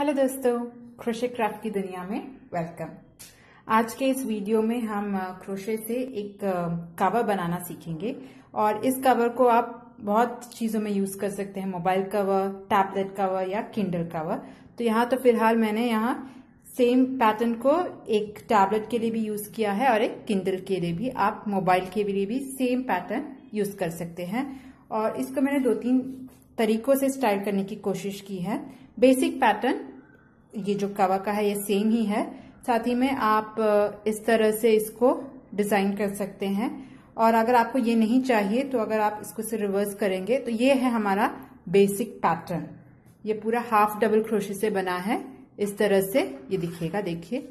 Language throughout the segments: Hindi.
हेलो दोस्तों, क्रोशेक्राफ्ट की दुनिया में वेलकम। आज के इस वीडियो में हम क्रोशे से एक कवर बनाना सीखेंगे और इस कवर को आप बहुत चीजों में यूज कर सकते हैं, मोबाइल कवर, टैबलेट कवर या किंडल कवर। तो यहाँ तो फिलहाल मैंने यहाँ सेम पैटर्न को एक टैबलेट के लिए भी यूज किया है और एक किंडल के लिए भी। आप मोबाइल के लिए भी सेम पैटर्न यूज कर सकते हैं और इसको मैंने 2-3 तरीकों से स्टाइल करने की कोशिश की है। बेसिक पैटर्न ये जो कवर का है ये सेम ही है, साथ ही में आप इस तरह से इसको डिजाइन कर सकते हैं। और अगर आपको ये नहीं चाहिए तो अगर आप इसको से रिवर्स करेंगे तो ये है हमारा बेसिक पैटर्न। ये पूरा हाफ डबल क्रोशे से बना है, इस तरह से ये दिखेगा। देखिए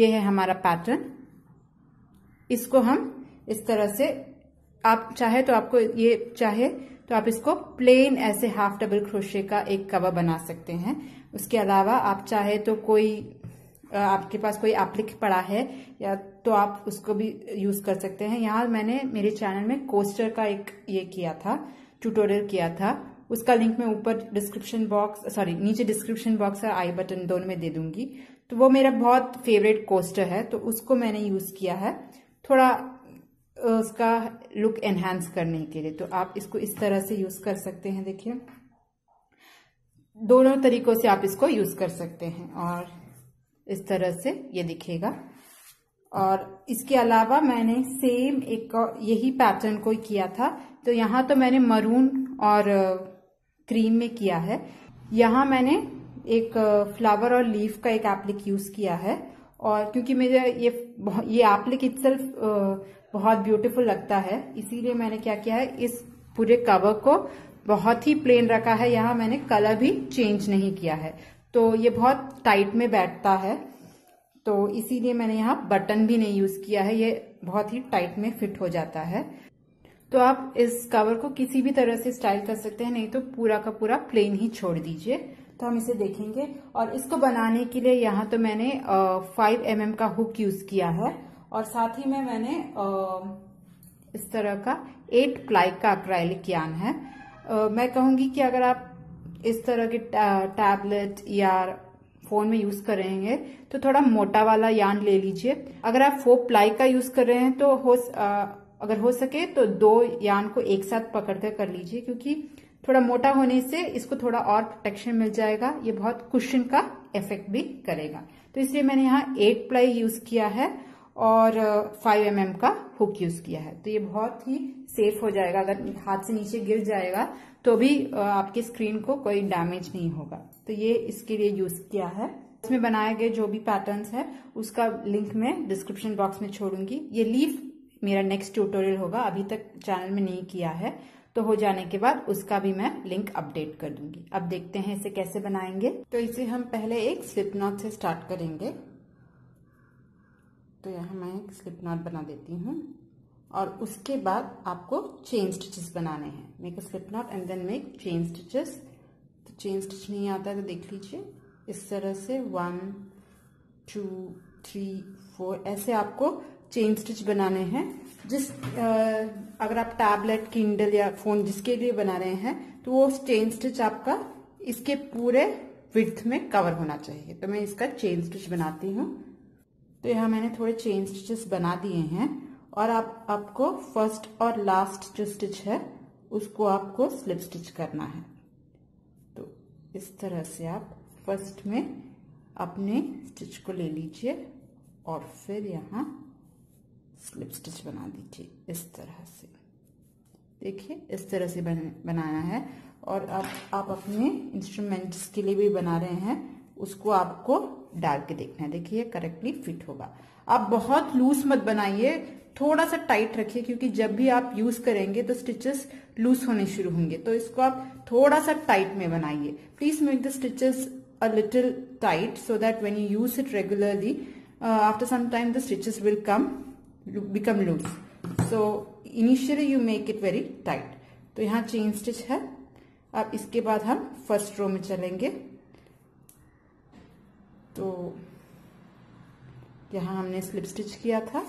ये है हमारा पैटर्न। इसको हम इस तरह से, आप चाहे तो आपको ये चाहे तो आप इसको प्लेन ऐसे हाफ डबल क्रोशे का एक कवर बना सकते हैं। उसके अलावा आप चाहे तो कोई आपके पास कोई एप्लिक पड़ा है या तो आप उसको भी यूज कर सकते हैं। यहाँ मैंने मेरे चैनल में कोस्टर का एक ये किया था, ट्यूटोरियल किया था, उसका लिंक मैं ऊपर नीचे डिस्क्रिप्शन बॉक्स और आई बटन दोनों में दे दूंगी। तो वो मेरा बहुत फेवरेट कोस्टर है, तो उसको मैंने यूज किया है थोड़ा उसका लुक एनहांस करने के लिए। तो आप इसको इस तरह से यूज कर सकते हैं। देखिए दोनों तरीकों से आप इसको यूज कर सकते हैं और इस तरह से ये दिखेगा। और इसके अलावा मैंने सेम एक यही पैटर्न को किया था, तो यहाँ तो मैंने मरून और क्रीम में किया है। यहाँ मैंने एक फ्लावर और लीफ का एक एप्लिक यूज किया है और क्योंकि मेरा ये एप्लिक इटसेल्फ बहुत ब्यूटीफुल लगता है, इसीलिए मैंने क्या किया है, इस पूरे कवर को बहुत ही प्लेन रखा है। यहाँ मैंने कलर भी चेंज नहीं किया है, तो ये बहुत टाइट में बैठता है, तो इसीलिए मैंने यहाँ बटन भी नहीं यूज किया है, ये बहुत ही टाइट में फिट हो जाता है। तो आप इस कवर को किसी भी तरह से स्टाइल कर सकते हैं, नहीं तो पूरा का पूरा प्लेन ही छोड़ दीजिए। तो हम इसे देखेंगे। और इसको बनाने के लिए यहाँ तो मैंने 5 mm का हुक यूज किया है और साथ ही में मैंने इस तरह का 8 प्लाई का एक्रेलिक यार्न है। मैं कहूंगी कि अगर आप इस तरह के टैबलेट या फोन में यूज कर रहे हैं तो थोड़ा मोटा वाला यार्न ले लीजिए। अगर आप 4 प्लाई का यूज कर रहे हैं तो अगर हो सके तो 2 यार्न को एक साथ पकड़कर कर लीजिए, क्योंकि थोड़ा मोटा होने से इसको थोड़ा और प्रोटेक्शन मिल जाएगा। ये बहुत कुशन का इफेक्ट भी करेगा, तो इसलिए मैंने यहाँ 8 प्लाई यूज किया है और 5 mm का हुक यूज किया है। तो ये बहुत ही सेफ हो जाएगा, अगर हाथ से नीचे गिर जाएगा तो भी आपकी स्क्रीन को कोई डैमेज नहीं होगा। तो ये इसके लिए यूज किया है। इसमें बनाए गए जो भी पैटर्न्स है उसका लिंक मैं डिस्क्रिप्शन बॉक्स में छोड़ूंगी। ये लीफ मेरा नेक्स्ट ट्यूटोरियल होगा, अभी तक चैनल में नहीं किया है, तो हो जाने के बाद उसका भी मैं लिंक अपडेट कर दूंगी। अब देखते हैं इसे कैसे बनाएंगे। तो इसे हम पहले एक स्लिप नॉट से स्टार्ट करेंगे। तो यहाँ मैं एक स्लिप नॉट बना देती हूँ और उसके बाद आपको चेन स्टिचेस बनाने हैं। Make a slip knot and then make chain stitches. तो चेन स्टिच नहीं आता है तो देख लीजिए इस तरह से 1 2 3 4 ऐसे आपको चेन स्टिच बनाने हैं। अगर आप टैबलेट, किंडल या फोन जिसके लिए बना रहे हैं तो वो चेन स्टिच आपका इसके पूरे विड्थ में कवर होना चाहिए। तो मैं इसका चेन स्टिच बनाती हूँ। तो यहाँ मैंने थोड़े चेन स्टिचेस बना दिए हैं और आपको फर्स्ट और लास्ट जो स्टिच है उसको आपको स्लिप स्टिच करना है। तो इस तरह से आप फर्स्ट में अपने स्टिच को ले लीजिए और फिर यहाँ स्लिप स्टिच बना दीजिए इस तरह से। देखिए इस तरह से बनाना है। और अब आप अपने इंस्ट्रूमेंट्स के लिए भी बना रहे हैं उसको आपको डाल के देखना है। देखिए करेक्टली फिट होगा। आप बहुत लूज मत बनाइए, थोड़ा सा टाइट रखिए, क्योंकि जब भी आप यूज करेंगे तो स्टिचेस लूज होने शुरू होंगे। तो इसको आप थोड़ा सा टाइट में बनाइए। Please make the stitches a little tight so that when you use it regularly after some time the stitches will become loose. So initially you make it very tight. तो यहाँ चेन स्टिच है। अब इसके बाद हम फर्स्ट रो में चलेंगे। तो यहाँ हमने स्लिप स्टिच किया था।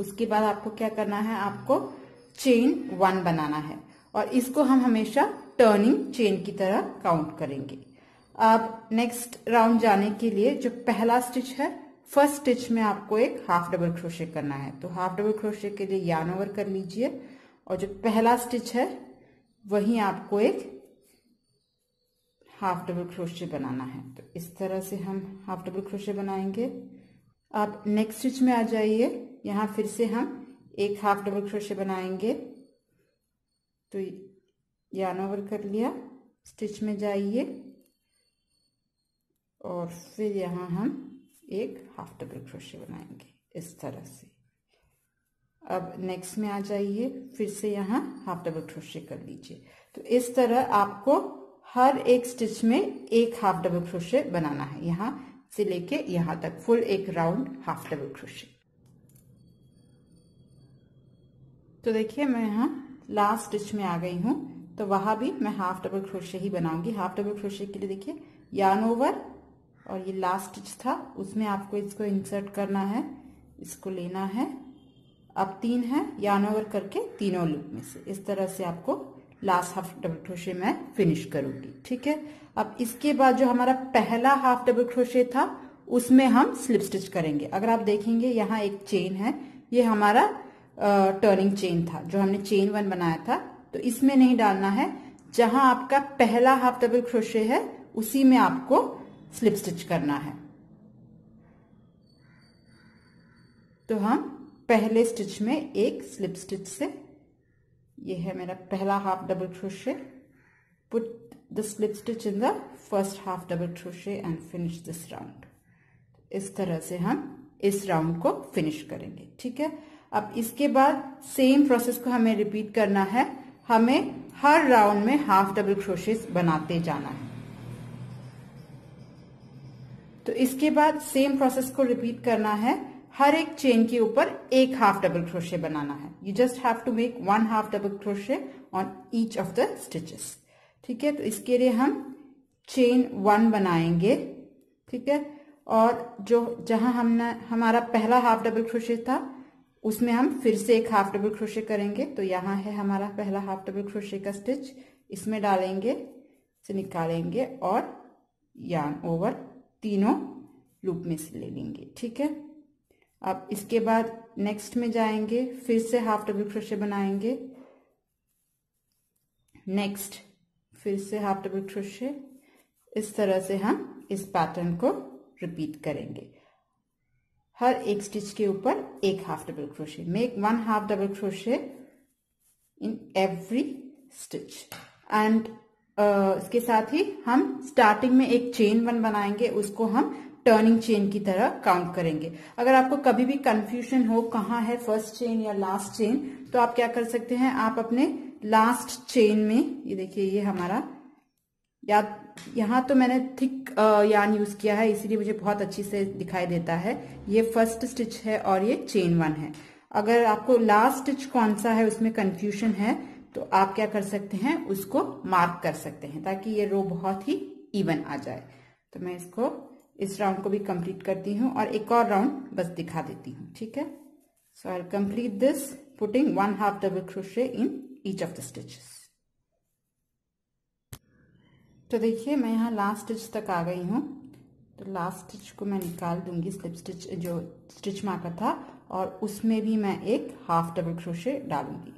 उसके बाद आपको क्या करना है, आपको चेन 1 बनाना है और इसको हम हमेशा टर्निंग चेन की तरह काउंट करेंगे। अब नेक्स्ट राउंड जाने के लिए जो पहला स्टिच है फर्स्ट स्टिच में आपको एक हाफ डबल क्रोशे करना है। तो हाफ डबल क्रोशे के लिए यार्न ओवर कर लीजिए और जो पहला स्टिच है वहीं आपको एक हाफ डबल क्रोशे बनाना है। तो इस तरह से हम हाफ डबल क्रोशे बनाएंगे। अब नेक्स्ट स्टिच में आ जाइए, यहाँ फिर से हम एक हाफ डबल क्रोशे बनाएंगे। तो यार्न ओवर कर लिया, स्टिच में जाइए और फिर यहाँ हम एक हाफ डबल क्रोशे बनाएंगे इस तरह से। अब नेक्स्ट में आ जाइए, फिर से यहाँ हाफ डबल क्रोशे कर लीजिए। तो इस तरह आपको हर एक स्टिच में एक हाफ डबल क्रोशे बनाना है, यहाँ से लेके यहाँ तक फुल एक राउंड हाफ डबल क्रोशे। तो देखिए मैं यहाँ लास्ट स्टिच में आ गई हूँ, तो वहां भी मैं हाफ डबल क्रोशे ही बनाऊंगी। हाफ डबल क्रोशे के लिए देखिए यार्न ओवर और ये लास्ट स्टिच था, उसमें आपको इसको इंसर्ट करना है, इसको लेना है। अब तीन है, यार्न ओवर करके तीनों लूप में से इस तरह से आपको लास्ट हाफ डबल क्रोशे मैं फिनिश करूंगी। ठीक है, अब इसके बाद जो हमारा पहला हाफ डबल क्रोशे था उसमें हम स्लिप स्टिच करेंगे। अगर आप देखेंगे यहाँ एक चेन है, ये हमारा टर्निंग चेन था जो हमने चेन वन बनाया था, तो इसमें नहीं डालना है। जहां आपका पहला हाफ डबल क्रोशे है उसी में आपको स्लिप स्टिच करना है। तो हम पहले स्टिच में एक स्लिप स्टिच से, ये है मेरा पहला half double crochet, put the slip stitch in the first half double crochet and finish this round. इस तरह से हम इस राउंड को फिनिश करेंगे। ठीक है, अब इसके बाद सेम प्रोसेस को हमें रिपीट करना है। हमें हर राउंड में हाफ डबल क्रोशेस बनाते जाना है। तो इसके बाद सेम प्रोसेस को रिपीट करना है, हर एक चेन के ऊपर एक हाफ डबल क्रोशे बनाना है। You just have to make one half double crochet on each of the stitches. ठीक है, तो इसके लिए हम चेन वन बनाएंगे। ठीक है, और जो जहां हमने हमारा पहला हाफ डबल क्रोशे था उसमें हम फिर से एक हाफ डबल क्रोशे करेंगे। तो यहाँ है हमारा पहला हाफ डबल क्रोशे का स्टिच, इसमें डालेंगे, इसे निकालेंगे और यार्न ओवर तीनों लूप में से ले लेंगे। ठीक है, अब इसके बाद नेक्स्ट में जाएंगे, फिर से हाफ डबल क्रोशे बनाएंगे, नेक्स्ट फिर से हाफ डबल क्रोशे। इस तरह से हम इस पैटर्न को रिपीट करेंगे, हर एक स्टिच के ऊपर एक half double crochet. Make one half double crochet in every stitch. And इसके साथ ही हम स्टार्टिंग में एक चेन वन बनाएंगे, उसको हम टर्निंग चेन की तरह काउंट करेंगे। अगर आपको कभी भी कंफ्यूजन हो कहाँ है फर्स्ट चेन या लास्ट चेन, तो आप क्या कर सकते हैं, आप अपने लास्ट चेन में, ये देखिए ये हमारा, या यहाँ तो मैंने थिक यार्न यूज किया है इसीलिए मुझे बहुत अच्छी से दिखाई देता है। ये फर्स्ट स्टिच है और ये चेन वन है। अगर आपको लास्ट स्टिच कौन सा है उसमें कंफ्यूजन है तो आप क्या कर सकते हैं, उसको मार्क कर सकते हैं ताकि ये रो बहुत ही इवन आ जाए। तो मैं इसको इस राउंड को भी कंप्लीट करती हूँ और एक और राउंड बस दिखा देती हूँ। ठीक है, so I will complete this putting one half double crochet in each of the stitches. तो देखिए मैं यहाँ लास्ट स्टिच तक आ गई हूँ, तो लास्ट स्टिच को मैं निकाल दूंगी, स्लिप स्टिच जो स्टिच मार्कर था, और उसमें भी मैं एक हाफ डबल क्रोशे डालूंगी।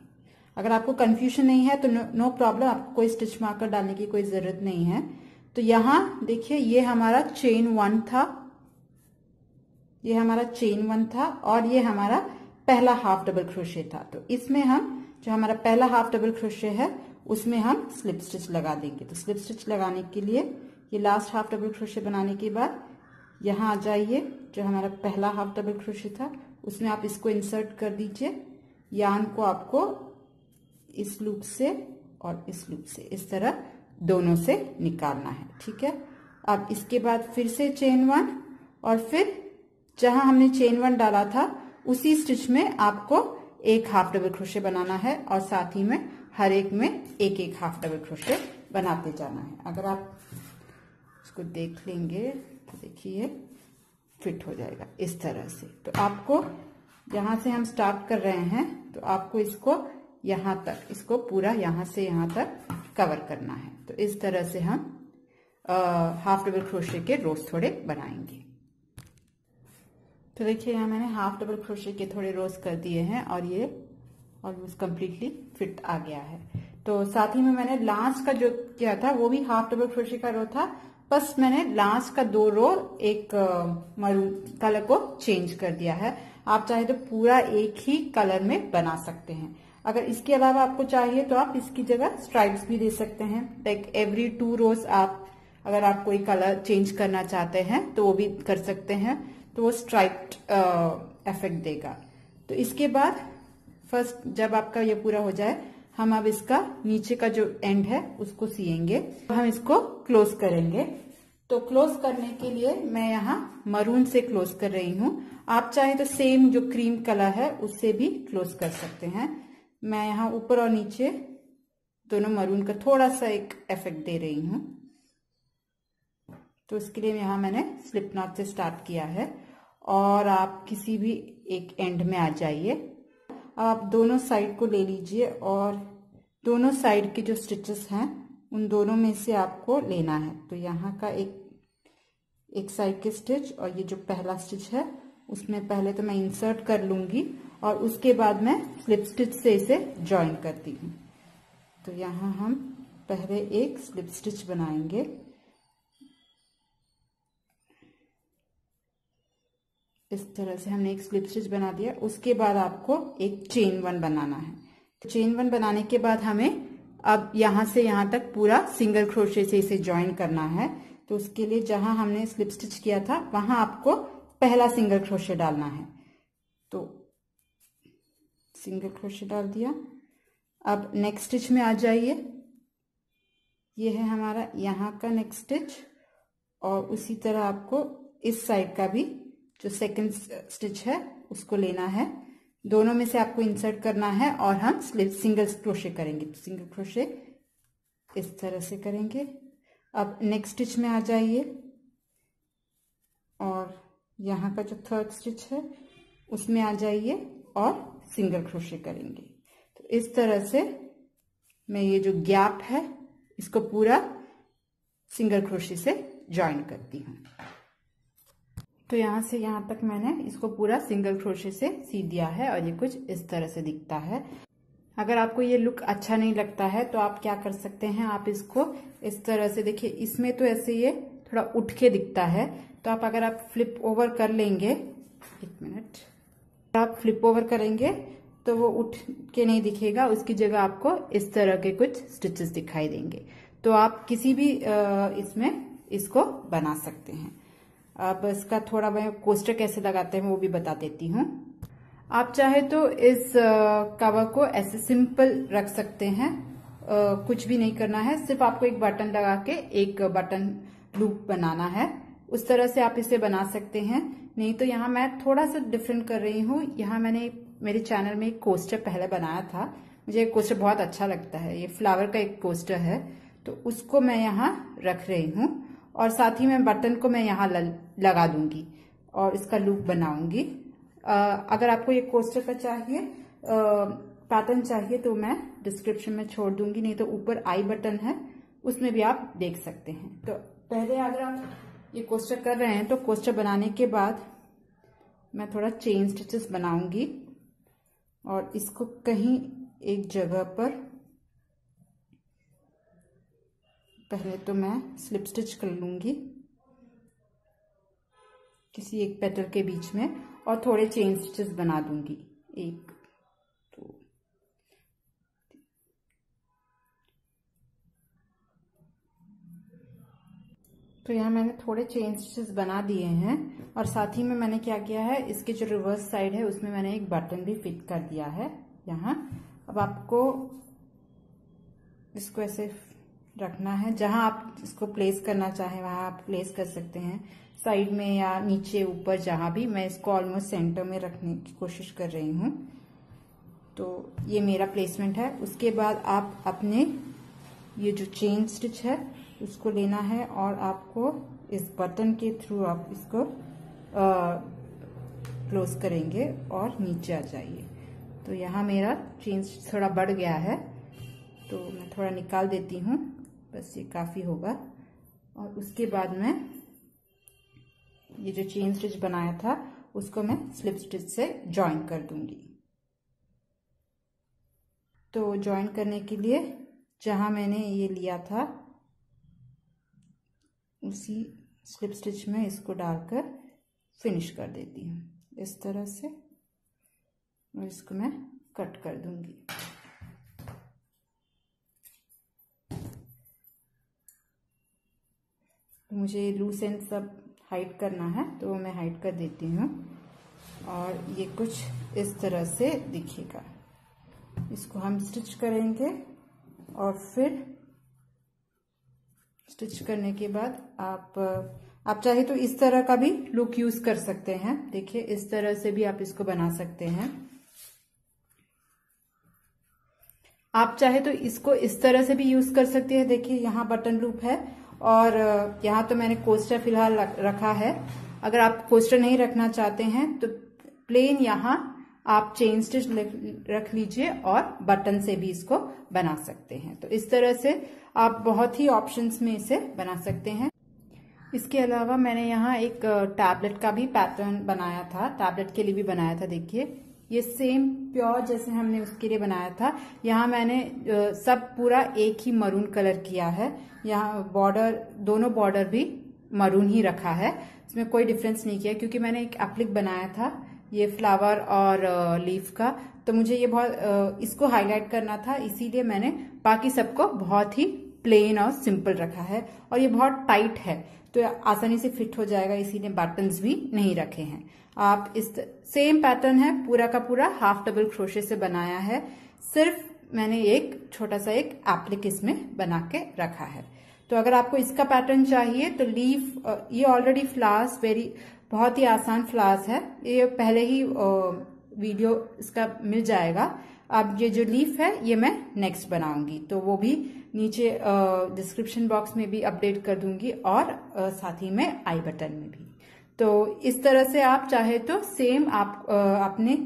अगर आपको कंफ्यूजन नहीं है तो नो प्रॉब्लम, आपको कोई स्टिच मार्कर डालने की कोई जरूरत नहीं है। तो यहाँ देखिए ये हमारा चेन वन था, ये हमारा चेन वन था और ये हमारा पहला हाफ डबल क्रोशे था। तो इसमें हम जो हमारा पहला हाफ डबल क्रोशे है उसमें हम स्लिप स्टिच लगा देंगे। तो स्लिप स्टिच लगाने के लिए ये लास्ट हाफ डबल क्रोशे बनाने के बाद यहाँ आ जाइए, जो हमारा पहला हाफ डबल क्रोशे था उसमें आप इसको इंसर्ट कर दीजिए। यार्न को आपको इस लूप से और इस लूप से इस तरह दोनों से निकालना है। ठीक है, अब इसके बाद फिर से चेन वन, और फिर जहां हमने चेन वन डाला था उसी स्टिच में आपको एक हाफ डबल क्रोशे बनाना है और साथ ही में हर एक में एक एक हाफ डबल क्रोशे बनाते जाना है। अगर आप इसको देख लेंगे तो देखिए फिट हो जाएगा इस तरह से। तो आपको यहाँ से हम स्टार्ट कर रहे हैं, तो आपको इसको यहाँ तक, इसको पूरा यहाँ से यहाँ तक कवर करना है। तो इस तरह से हम हाफ डबल क्रोशे के रोज थोड़े बनाएंगे। तो देखिए यहाँ मैंने हाफ डबल क्रोशे के थोड़े रोज कर दिए हैं और ये ऑलमोस्ट कम्प्लीटली फिट आ गया है। तो साथ ही में मैंने लास्ट का जो किया था वो भी हाफ डबल क्रोशे का रो था, बस मैंने लास्ट का दो रो एक मरून कलर को चेंज कर दिया है। आप चाहे तो पूरा एक ही कलर में बना सकते हैं, अगर इसके अलावा आपको चाहिए तो आप इसकी जगह स्ट्राइप्स भी दे सकते हैं। लाइक एवरी टू रोज आप अगर आप कोई कलर चेंज करना चाहते हैं तो वो भी कर सकते हैं, तो वो स्ट्राइप्ड इफेक्ट देगा। तो इसके बाद फर्स्ट जब आपका ये पूरा हो जाए हम अब इसका नीचे का जो एंड है उसको सिएंगे, हम इसको क्लोज करेंगे। तो क्लोज करने के लिए मैं यहाँ मरून से क्लोज कर रही हूँ, आप चाहे तो सेम जो क्रीम कलर है उससे भी क्लोज कर सकते हैं। मैं यहाँ ऊपर और नीचे दोनों मरून का थोड़ा सा एक इफेक्ट दे रही हूँ। तो उसके लिए यहाँ मैंने स्लिप नॉट से स्टार्ट किया है और आप किसी भी एक एंड में आ जाइए। अब आप दोनों साइड को ले लीजिए और दोनों साइड के जो स्टिचेस हैं उन दोनों में से आपको लेना है। तो यहाँ का एक साइड के स्टिच और ये जो पहला स्टिच है उसमें पहले तो मैं इंसर्ट कर लूंगी और उसके बाद मैं स्लिप स्टिच से इसे जॉइन करती हूँ। तो यहाँ हम पहले एक स्लिप स्टिच बनाएंगे। इस तरह से हमने एक स्लिप स्टिच बना दिया, उसके बाद आपको एक चेन वन बनाना है। तो चेन वन बनाने के बाद हमें अब यहाँ से यहाँ तक पूरा सिंगल क्रोशे से इसे ज्वाइन करना है। तो उसके लिए जहाँ हमने स्लिप स्टिच किया था वहां आपको पहला सिंगल क्रोशे डालना है। तो सिंगल क्रोशे डाल दिया, अब नेक्स्ट स्टिच में आ जाइए। ये है हमारा यहाँ का नेक्स्ट स्टिच और उसी तरह आपको इस साइड का भी जो सेकंड स्टिच है उसको लेना है, दोनों में से आपको इंसर्ट करना है और हम सिंगल क्रोशे करेंगे। तो सिंगल क्रोशे इस तरह से करेंगे। अब नेक्स्ट स्टिच में आ जाइए और यहाँ का जो थर्ड स्टिच है उसमें आ जाइए और सिंगल क्रोशे करेंगे। तो इस तरह से मैं ये जो गैप है इसको पूरा सिंगल क्रोशे से ज्वाइन करती हूँ। तो यहाँ से यहाँ तक मैंने इसको पूरा सिंगल क्रोशे से सी दिया है और ये कुछ इस तरह से दिखता है। अगर आपको ये लुक अच्छा नहीं लगता है तो आप क्या कर सकते हैं, आप इसको इस तरह से देखिए, इसमें तो ऐसे ये थोड़ा उठ के दिखता है। तो आप अगर आप फ्लिप ओवर कर लेंगे, एक मिनट, आप फ्लिप ओवर करेंगे तो वो उठ के नहीं दिखेगा, उसकी जगह आपको इस तरह के कुछ स्टिचेस दिखाई देंगे। तो आप किसी भी इसमें इसको बना सकते हैं। अब इसका थोड़ा मैं कोस्टर कैसे लगाते हैं वो भी बता देती हूँ। आप चाहे तो इस कवर को ऐसे सिंपल रख सकते हैं, कुछ भी नहीं करना है, सिर्फ आपको एक बटन लगा के एक बटन लूप बनाना है, उस तरह से आप इसे बना सकते हैं। नहीं तो यहाँ मैं थोड़ा सा डिफरेंट कर रही हूँ। यहाँ मैंने मेरे चैनल में एक कोस्टर पहले बनाया था, मुझे एक कोस्टर बहुत अच्छा लगता है, ये फ्लावर का एक कोस्टर है, तो उसको मैं यहाँ रख रही हूँ और साथ ही मैं बटन को मैं यहाँ लगा दूंगी और इसका लूप बनाऊंगी। अगर आपको ये कोस्टर का चाहिए पैटर्न चाहिए तो मैं डिस्क्रिप्शन में छोड़ दूंगी, नहीं तो ऊपर आई बटन है उसमें भी आप देख सकते हैं। तो पहले अगर आप ये कोस्टर कर रहे हैं तो कोस्टर बनाने के बाद मैं थोड़ा चेन स्टिचेस बनाऊंगी और इसको कहीं एक जगह पर पहले तो मैं स्लिप स्टिच कर लूंगी किसी एक पेटल के बीच में और थोड़े चेन स्टिचेस बना दूंगी, एक दो तीन। तो यहाँ मैंने थोड़े चेन स्टिचेस बना दिए हैं और साथ ही में मैंने क्या किया है, इसके जो रिवर्स साइड है उसमें मैंने एक बटन भी फिट कर दिया है यहाँ। अब आपको इसको ऐसे रखना है, जहां आप इसको प्लेस करना चाहें वहां आप प्लेस कर सकते हैं, साइड में या नीचे ऊपर जहां भी। मैं इसको ऑलमोस्ट सेंटर में रखने की कोशिश कर रही हूं। तो ये मेरा प्लेसमेंट है। उसके बाद आप अपने ये जो चेन स्टिच है उसको लेना है और आपको इस बटन के थ्रू आप इसको क्लोज करेंगे और नीचे आ जाइए। तो यहाँ मेरा चेन स्टिच थोड़ा बढ़ गया है तो मैं थोड़ा निकाल देती हूँ, बस ये काफ़ी होगा। और उसके बाद मैं ये जो चेन स्टिच बनाया था उसको मैं स्लिप स्टिच से ज्वाइन कर दूंगी। तो ज्वाइन करने के लिए जहां मैंने ये लिया था उसी स्लिप स्टिच में इसको डालकर फिनिश कर देती हूँ इस तरह से, और इसको मैं कट कर दूंगी। मुझे लूज एंड सब हाइड करना है तो मैं हाइड कर देती हूँ, और ये कुछ इस तरह से दिखेगा। इसको हम स्टिच करेंगे और फिर स्टिच करने के बाद आप चाहे तो इस तरह का भी लुक यूज कर सकते हैं। देखिए इस तरह से भी आप इसको बना सकते हैं। आप चाहे तो इसको इस तरह से भी यूज कर सकते हैं। देखिए यहाँ बटन लूप है और यहाँ तो मैंने कोस्टर फिलहाल रखा है। अगर आप कोस्टर नहीं रखना चाहते हैं तो प्लेन यहाँ आप चेन स्टिच रख लीजिए और बटन से भी इसको बना सकते हैं। तो इस तरह से आप बहुत ही ऑप्शंस में इसे बना सकते हैं। इसके अलावा मैंने यहाँ एक टैबलेट का भी पैटर्न बनाया था, टैबलेट के लिए भी बनाया था। देखिए ये सेम प्योर जैसे हमने उसके लिए बनाया था, यहाँ मैंने सब पूरा एक ही मरून कलर किया है। यहाँ बॉर्डर, दोनों बॉर्डर भी मरून ही रखा है, इसमें कोई डिफरेंस नहीं किया क्योंकि मैंने एक एप्लिक बनाया था ये फ्लावर और लीफ का, तो मुझे ये बहुत इसको हाईलाइट करना था, इसीलिए मैंने बाकी सबको बहुत ही प्लेन और सिंपल रखा है। और ये बहुत टाइट है तो आसानी से फिट हो जाएगा, इसीलिए बटन्स भी नहीं रखे हैं। आप इस सेम पैटर्न है पूरा का पूरा हाफ डबल क्रोशे से बनाया है, सिर्फ मैंने एक छोटा सा एक एप्लिक इसमें बना के रखा है। तो अगर आपको इसका पैटर्न चाहिए तो लीफ, ये ऑलरेडी फ्लावर्स बहुत ही आसान फ्लावर्स है, ये पहले ही वीडियो इसका मिल जाएगा। अब ये जो लीफ है ये मैं नेक्स्ट बनाऊंगी, तो वो भी नीचे डिस्क्रिप्शन बॉक्स में भी अपडेट कर दूंगी और साथ ही में आई बटन में भी। तो इस तरह से आप चाहे तो सेम आप अपने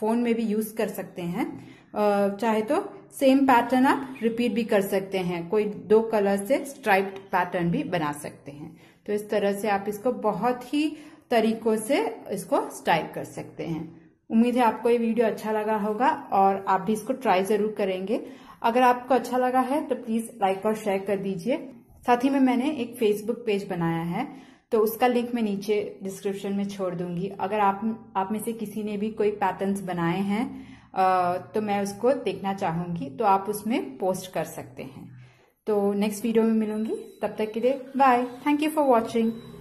फोन में भी यूज कर सकते हैं। चाहे तो सेम पैटर्न आप रिपीट भी कर सकते हैं, कोई दो कलर से स्ट्राइप्ड पैटर्न भी बना सकते हैं। तो इस तरह से आप इसको बहुत ही तरीकों से इसको स्टाइल कर सकते हैं। उम्मीद है आपको ये वीडियो अच्छा लगा होगा और आप भी इसको ट्राई जरूर करेंगे। अगर आपको अच्छा लगा है तो प्लीज लाइक और शेयर कर दीजिए। साथ ही में मैंने एक फेसबुक पेज बनाया है तो उसका लिंक मैं नीचे डिस्क्रिप्शन में छोड़ दूंगी। अगर आप में से किसी ने भी कोई पैटर्न्स बनाए हैं तो मैं उसको देखना चाहूंगी, तो आप उसमें पोस्ट कर सकते हैं। तो नेक्स्ट वीडियो में मिलूंगी, तब तक के लिए bye. Thank you for watching.